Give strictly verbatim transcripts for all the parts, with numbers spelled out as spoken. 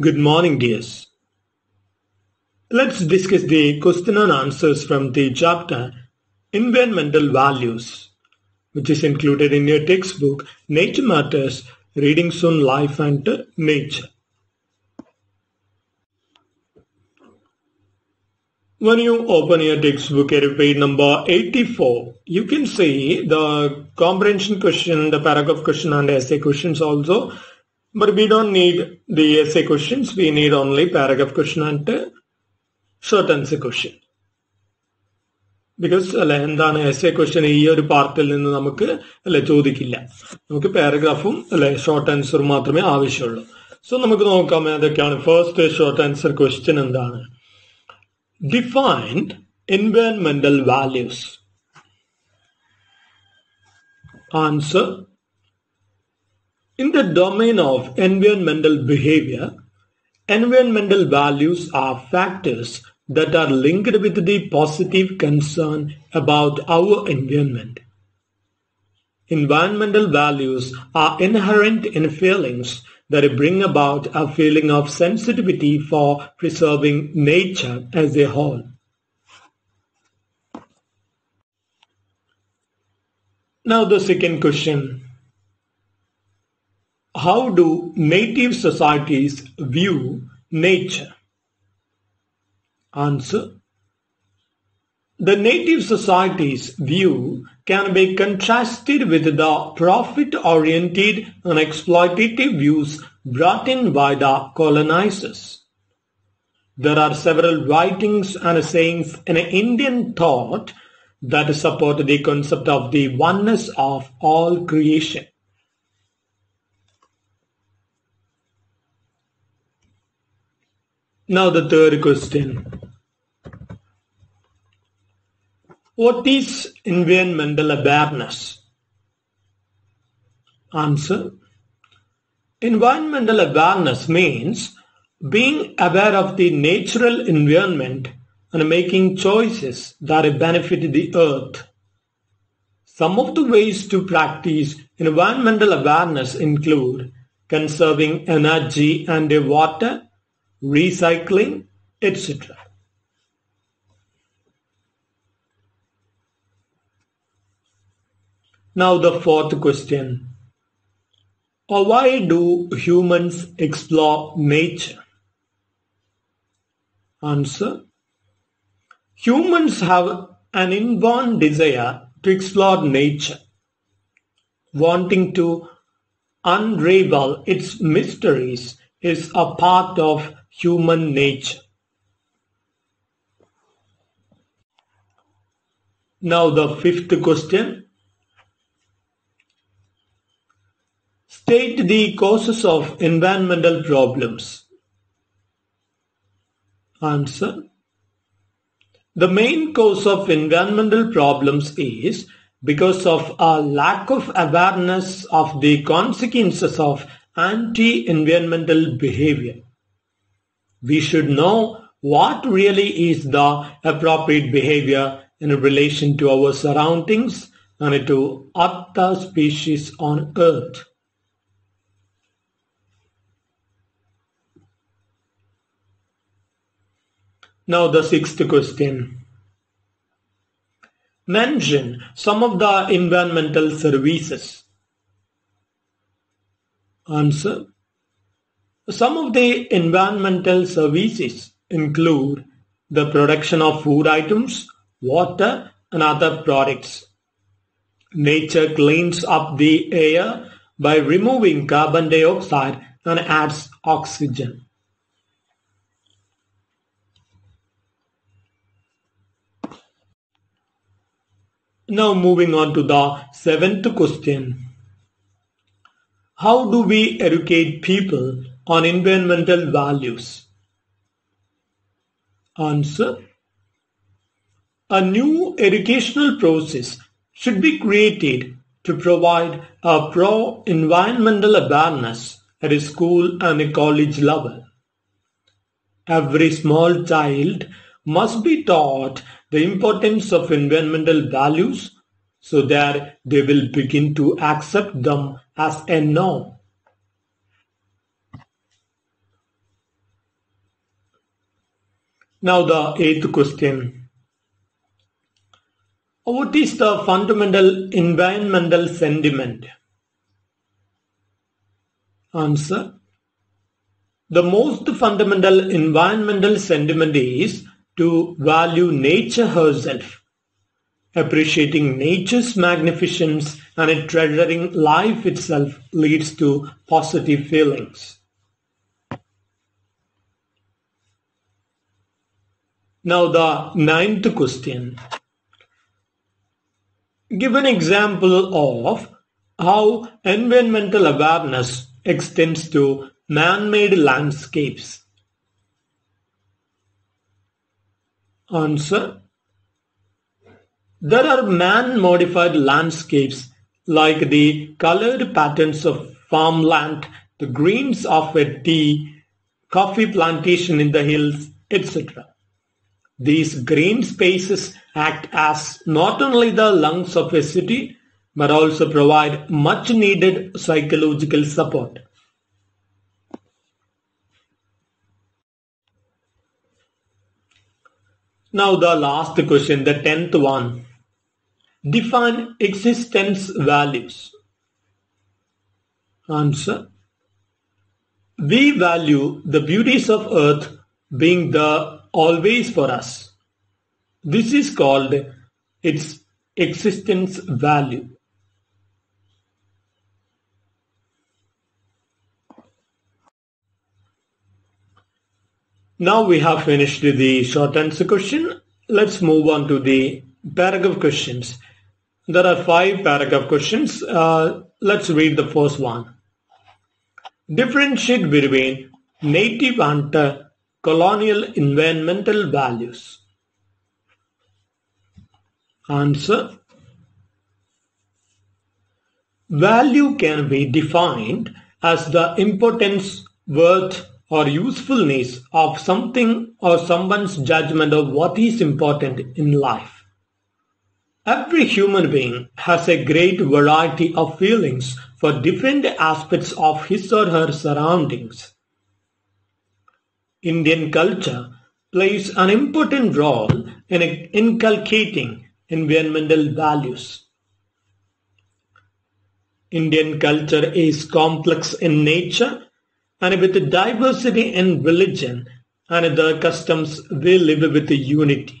Good morning, dears. Let's discuss the question and answers from the chapter Environmental Values, which is included in your textbook Nature Matters, Readings on Life and Nature. When you open your textbook at page number eighty-four, you can see the comprehension question, the paragraph question and essay questions also. But we don't need the essay questions, we need only paragraph question and short answer question. Because essay question is part of the paragraph and short answer. So we will the first short answer question. Define environmental values. Answer. In the domain of environmental behavior, environmental values are factors that are linked with the positive concern about our environment. Environmental values are inherent in feelings that bring about a feeling of sensitivity for preserving nature as a whole. Now the second question. How do native societies view nature? Answer. The native societies' view can be contrasted with the profit-oriented and exploitative views brought in by the colonizers. There are several writings and sayings in Indian thought that support the concept of the oneness of all creation. Now the third question. What is environmental awareness? Answer. Environmental awareness means being aware of the natural environment and making choices that benefit the earth. Some of the ways to practice environmental awareness include conserving energy and water, recycling, et cetera. Now the fourth question. Why do humans explore nature? Answer. Humans have an inborn desire to explore nature, wanting to unravel its mysteries is a part of human nature. Now the fifth question. State the causes of environmental problems. Answer. The main cause of environmental problems is because of a lack of awareness of the consequences of anti-environmental behavior. We should know what really is the appropriate behavior in relation to our surroundings and to other species on Earth. Now the sixth question. Mention some of the environmental services. Answer. Some of the environmental services include the production of food items, water, and other products. Nature cleans up the air by removing carbon dioxide and adds oxygen. Now moving on to the seventh question. How do we educate people on environmental values? Answer. A new educational process should be created to provide a pro-environmental awareness at a school and a college level. Every small child must be taught the importance of environmental values so that they will begin to accept them as a norm. Now the eighth question. What is the fundamental environmental sentiment? Answer. The most fundamental environmental sentiment is to value nature herself, appreciating nature's magnificence and treasuring life itself leads to positive feelings. Now the ninth question. Give an example of how environmental awareness extends to man-made landscapes. Answer. There are man-modified landscapes like the colored patterns of farmland, the greens of a tea, coffee plantation in the hills, et cetera. These green spaces act as not only the lungs of a city, but also provide much needed psychological support. Now the last question, the tenth one. Define existence values. Answer. We value the beauties of earth being the always for us. This is called its existence value. Now we have finished the short answer question. Let's move on to the paragraph questions. There are five paragraph questions. Uh, let's read the first one. Differentiate between native and colonial environmental values. Answer. Value can be defined as the importance, worth, or usefulness of something or someone's judgment of what is important in life. Every human being has a great variety of feelings for different aspects of his or her surroundings. Indian culture plays an important role in inculcating environmental values. Indian culture is complex in nature and with diversity in religion and the customs we live with unity.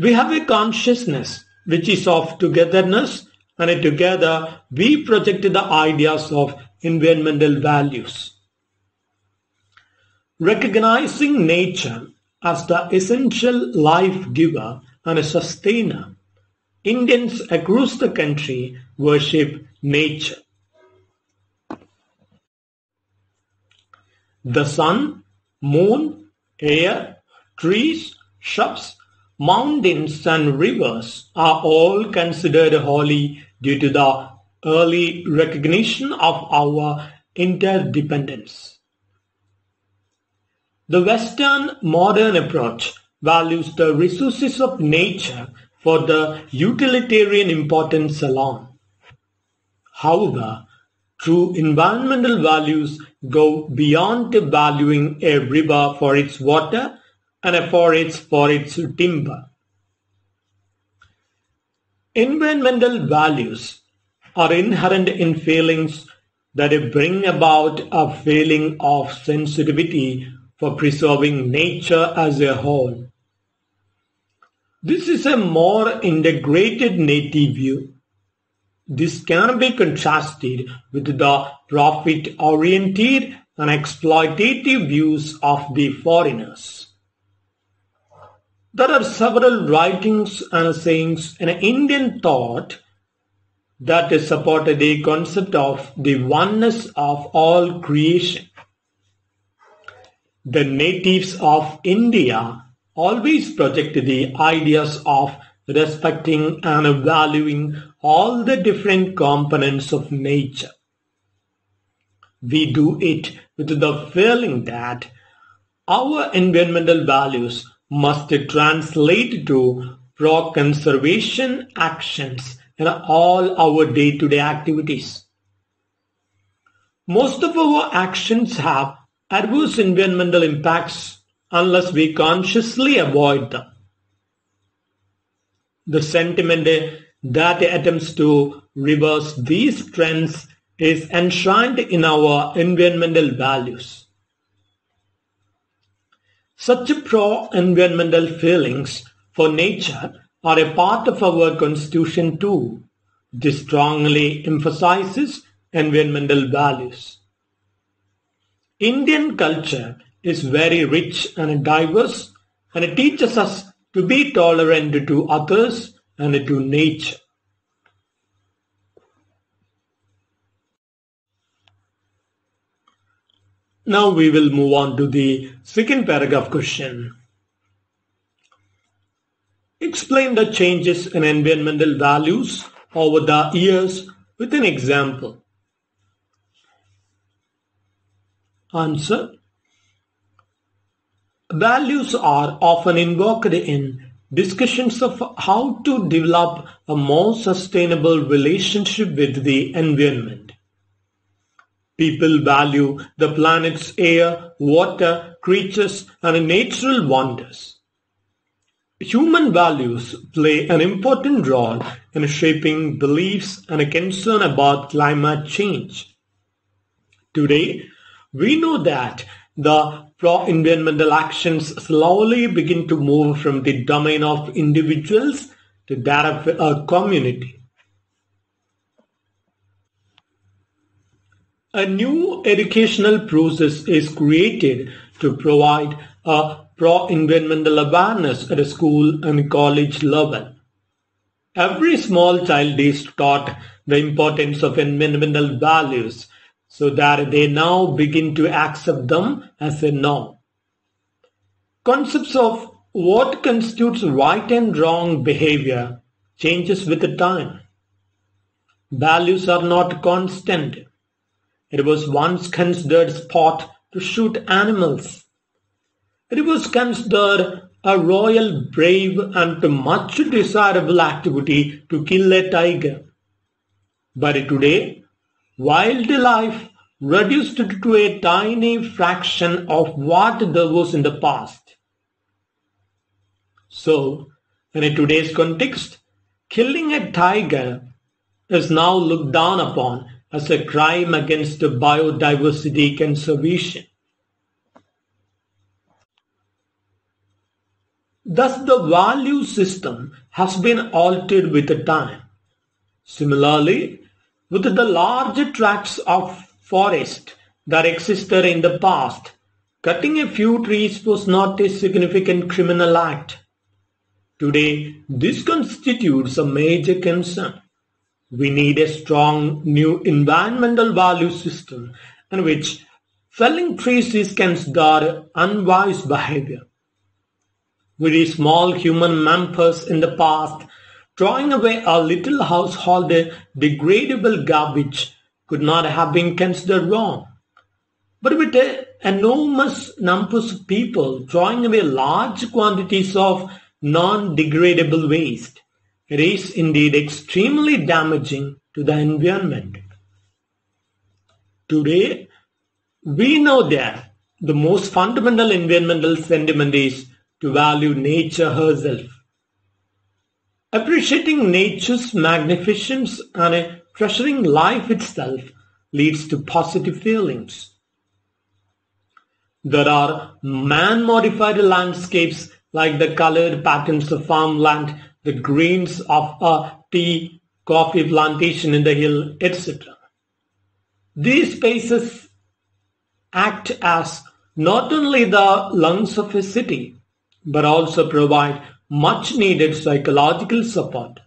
We have a consciousness which is of togetherness, and together we project the ideas of environmental values. Recognizing nature as the essential life giver and a sustainer, Indians across the country worship nature. The sun, moon, air, trees, shrubs, mountains and rivers are all considered holy due to the early recognition of our interdependence. The Western modern approach values the resources of nature for the utilitarian importance alone. However, true environmental values go beyond valuing a river for its water and a forest for its timber. Environmental values are inherent in feelings that bring about a feeling of sensitivity for preserving nature as a whole. This is a more integrated native view. This can be contrasted with the profit-oriented and exploitative views of the foreigners. There are several writings and sayings in Indian thought that support the concept of the oneness of all creation. The natives of India always project the ideas of respecting and valuing all the different components of nature. We do it with the feeling that our environmental values must translate to pro-conservation actions in all our day-to-day activities. Most of our actions have adverse environmental impacts unless we consciously avoid them. The sentiment that attempts to reverse these trends is enshrined in our environmental values. Such pro-environmental feelings for nature are a part of our constitution too. This strongly emphasizes environmental values. Indian culture is very rich and diverse, and it teaches us to be tolerant to others and to nature. Now we will move on to the second paragraph question. Explain the changes in environmental values over the years with an example. Answer. Values are often invoked in discussions of how to develop a more sustainable relationship with the environment. People value the planet's air, water, creatures, and natural wonders. Human values play an important role in shaping beliefs and a concern about climate change. Today, we know that the pro-environmental actions slowly begin to move from the domain of individuals to that of a community. A new educational process is created to provide a pro-environmental awareness at a school and college level. Every small child is taught the importance of environmental values so that they now begin to accept them as a norm. Concepts of what constitutes right and wrong behavior changes with the time. Values are not constant. It was once considered sport to shoot animals. It was considered a royal, brave and much desirable activity to kill a tiger. But today, wildlife reduced to a tiny fraction of what there was in the past. So, in today's context, killing a tiger is now looked down upon as a crime against biodiversity conservation. Thus, the value system has been altered with the time. Similarly, with the large tracts of forest that existed in the past, cutting a few trees was not a significant criminal act. Today, this constitutes a major concern. We need a strong new environmental value system in which felling trees is considered unwise behavior. Very small human members in the past throwing away a little household degradable garbage could not have been considered wrong. But with enormous numbers of people throwing away large quantities of non-degradable waste, it is indeed extremely damaging to the environment. Today, we know that the most fundamental environmental sentiment is to value nature herself. Appreciating nature's magnificence and treasuring life itself leads to positive feelings. There are man-modified landscapes like the colored patterns of farmland, the greens of a tea, coffee plantation in the hill, et cetera. These spaces act as not only the lungs of a city, but also provide much needed psychological support.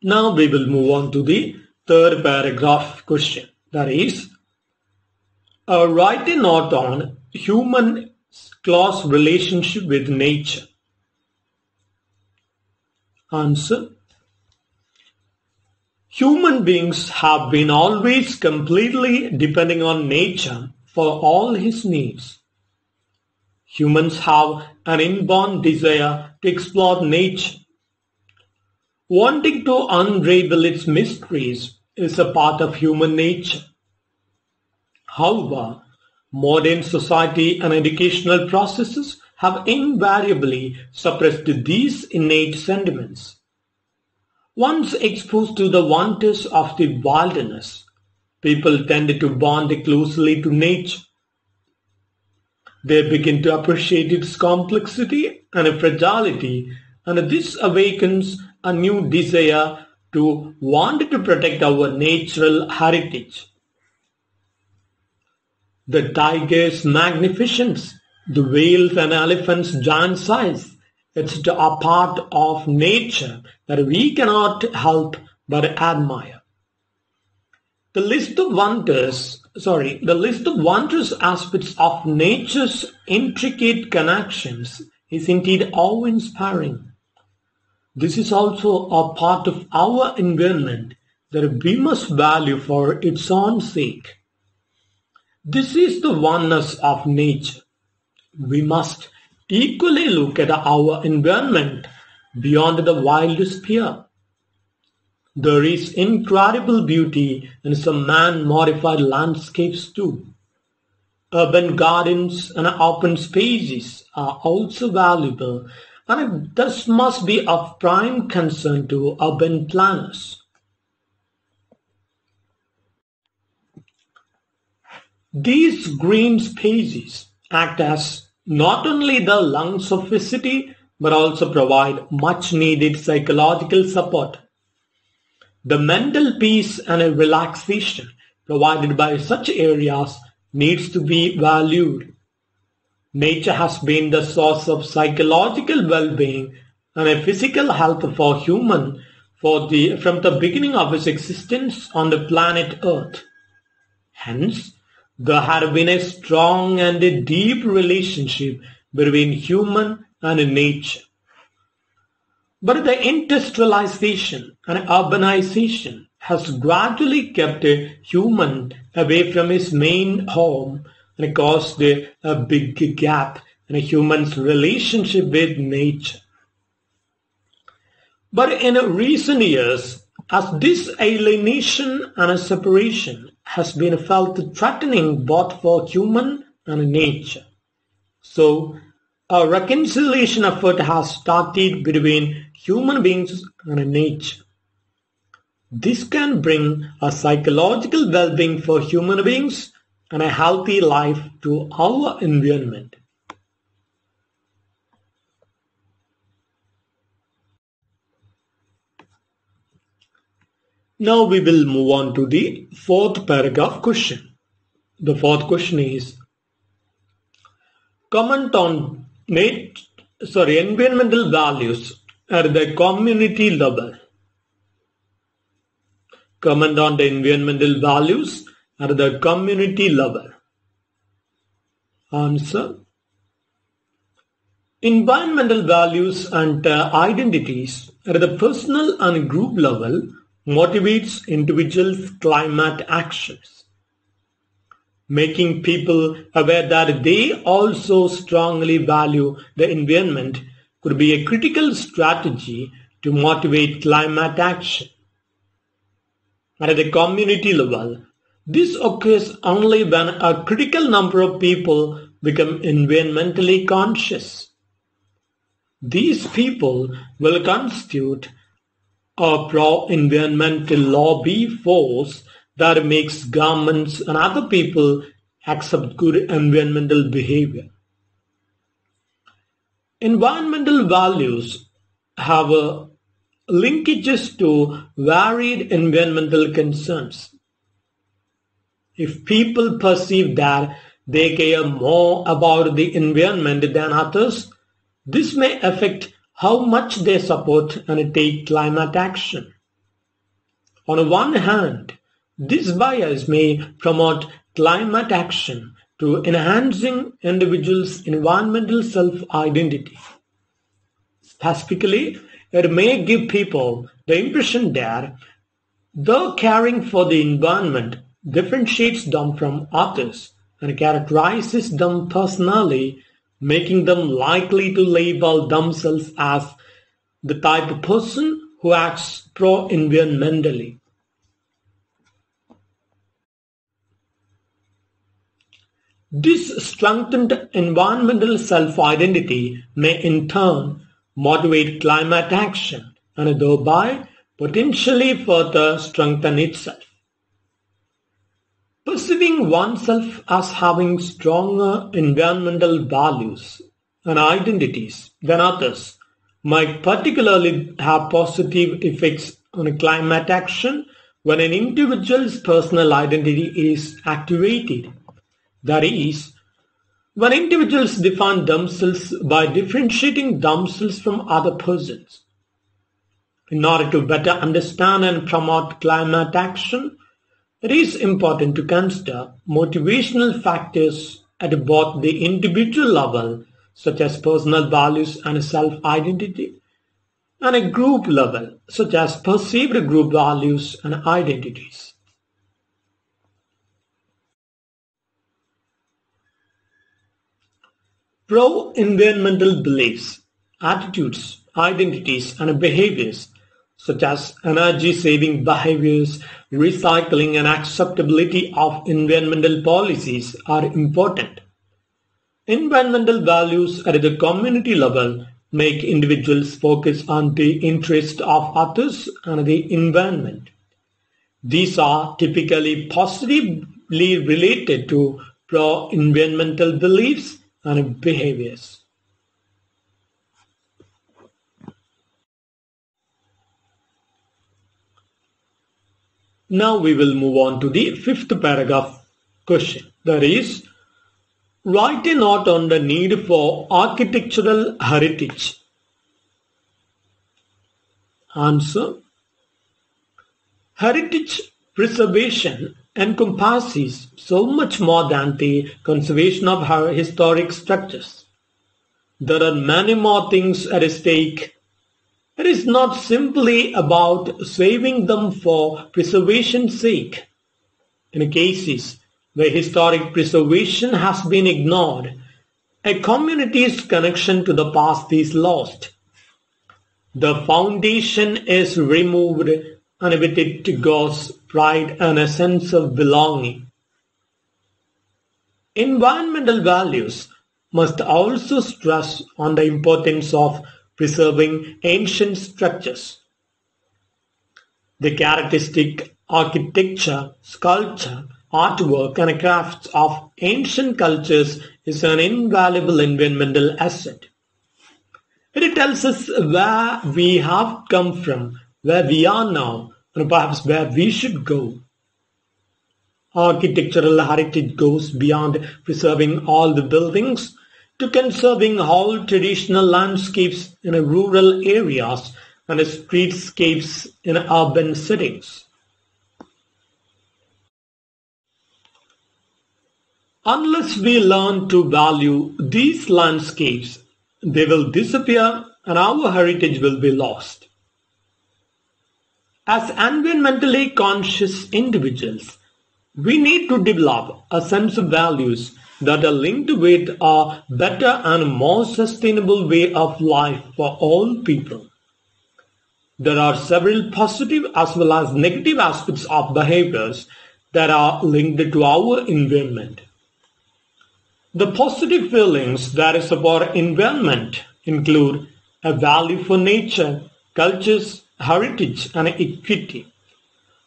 Now we will move on to the third paragraph question, that is, Uh, write a note on human close relationship with nature. Answer. Human beings have been always completely depending on nature for all his needs. Humans have an inborn desire to explore nature. Wanting to unravel its mysteries is a part of human nature. However, modern society and educational processes have invariably suppressed these innate sentiments. Once exposed to the wonders of the wilderness, people tend to bond closely to nature. They begin to appreciate its complexity and fragility, and this awakens a new desire to want to protect our natural heritage. The tiger's magnificence, the whale's and elephant's giant size, it's a part of nature that we cannot help but admire. The list of wonders, sorry, the list of wondrous aspects of nature's intricate connections is indeed awe-inspiring. This is also a part of our environment that we must value for its own sake. This is the oneness of nature. We must equally look at our environment beyond the wildest sphere. There is incredible beauty in some man-modified landscapes too. Urban gardens and open spaces are also valuable, and this must be of prime concern to urban planners. These green spaces act as not only the lungs of the city, but also provide much-needed psychological support. The mental peace and relaxation provided by such areas needs to be valued. Nature has been the source of psychological well-being and physical health for human for the, from the beginning of its existence on the planet Earth. Hence, there had been a strong and a deep relationship between human and nature. But the industrialization and urbanization has gradually kept a human away from his main home and caused a big gap in a human's relationship with nature. But in recent years, as this alienation and separation has been felt threatening both for human and nature, so a reconciliation effort has started between human beings and nature. This can bring a psychological well-being for human beings and a healthy life to our environment. Now we will move on to the fourth paragraph question. The fourth question is, comment on Nat- sorry, environmental values at the community level. Comment on the environmental values at the community level. Answer. Environmental values and uh, identities at the personal and group level motivates individuals' climate actions. Making people aware that they also strongly value the environment could be a critical strategy to motivate climate action. At the community level, this occurs only when a critical number of people become environmentally conscious. These people will constitute a pro-environmental lobby force that makes governments and other people accept good environmental behavior. Environmental values have uh, linkages to varied environmental concerns. If people perceive that they care more about the environment than others, this may affect how much they support and take climate action. On one hand, this bias may promote climate action to enhancing individuals' environmental self-identity. Specifically, it may give people the impression that their caring for the environment differentiates them from others and characterizes them personally, making them likely to label themselves as the type of person who acts pro-environmentally. This strengthened environmental self-identity may in turn motivate climate action and thereby potentially further strengthen itself. Perceiving oneself as having stronger environmental values and identities than others might particularly have positive effects on climate action when an individual's personal identity is activated. That is, when individuals define themselves by differentiating themselves from other persons. In order to better understand and promote climate action, it is important to consider motivational factors at both the individual level, such as personal values and self-identity, and a group level, such as perceived group values and identities. Pro-environmental beliefs, attitudes, identities, and behaviors, such as energy-saving behaviors, recycling, and acceptability of environmental policies are important. Environmental values at the community level make individuals focus on the interests of others and the environment. These are typically positively related to pro-environmental beliefs and behaviors. Now we will move on to the fifth paragraph question. That is, write a note on the need for architectural heritage. Answer. Heritage preservation encompasses so much more than the conservation of historic structures. There are many more things at stake. It is not simply about saving them for preservation's sake. In cases where historic preservation has been ignored, a community's connection to the past is lost. The foundation is removed, and with it goes pride and a sense of belonging. Environmental values must also stress on the importance of preserving ancient structures. The characteristic architecture, sculpture, artwork, and crafts of ancient cultures is an invaluable environmental asset. It tells us where we have come from, where we are now, and perhaps where we should go. Architectural heritage goes beyond preserving all the buildings to conserving whole traditional landscapes in rural areas and streetscapes in urban settings. Unless we learn to value these landscapes, they will disappear and our heritage will be lost. As environmentally conscious individuals, we need to develop a sense of values that are linked with a better and more sustainable way of life for all people. There are several positive as well as negative aspects of behaviors that are linked to our environment. The positive feelings that is about environment include a value for nature, cultures, heritage, and equity.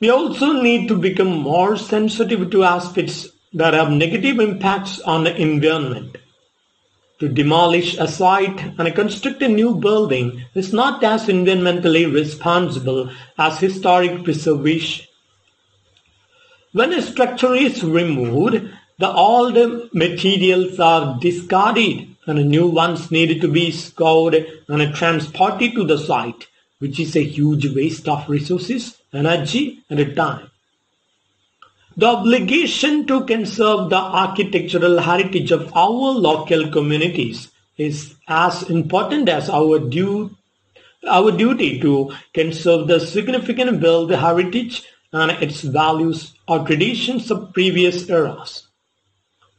We also need to become more sensitive to aspects that have negative impacts on the environment. To demolish a site and construct a new building is not as environmentally responsible as historic preservation. When a structure is removed, the old materials are discarded and new ones need to be scoured and transported to the site, which is a huge waste of resources, energy, and time. The obligation to conserve the architectural heritage of our local communities is as important as our, due, our duty to conserve the significant built heritage and its values or traditions of previous eras.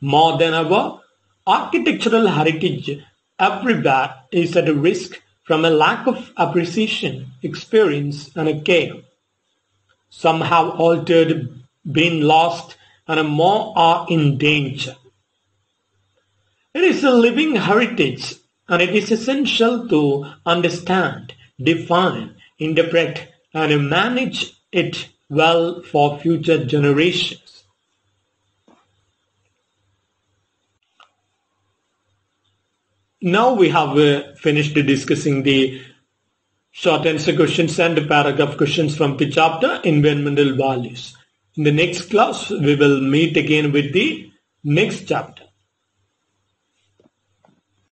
More than ever, architectural heritage everywhere is at risk from a lack of appreciation, experience, and a care. Some have altered, been lost, and more are in danger. It is a living heritage, and it is essential to understand, define, interpret, and manage it well for future generations. Now we have uh, finished discussing the short answer questions and the paragraph questions from the chapter Environmental Values. In the next class, we will meet again with the next chapter.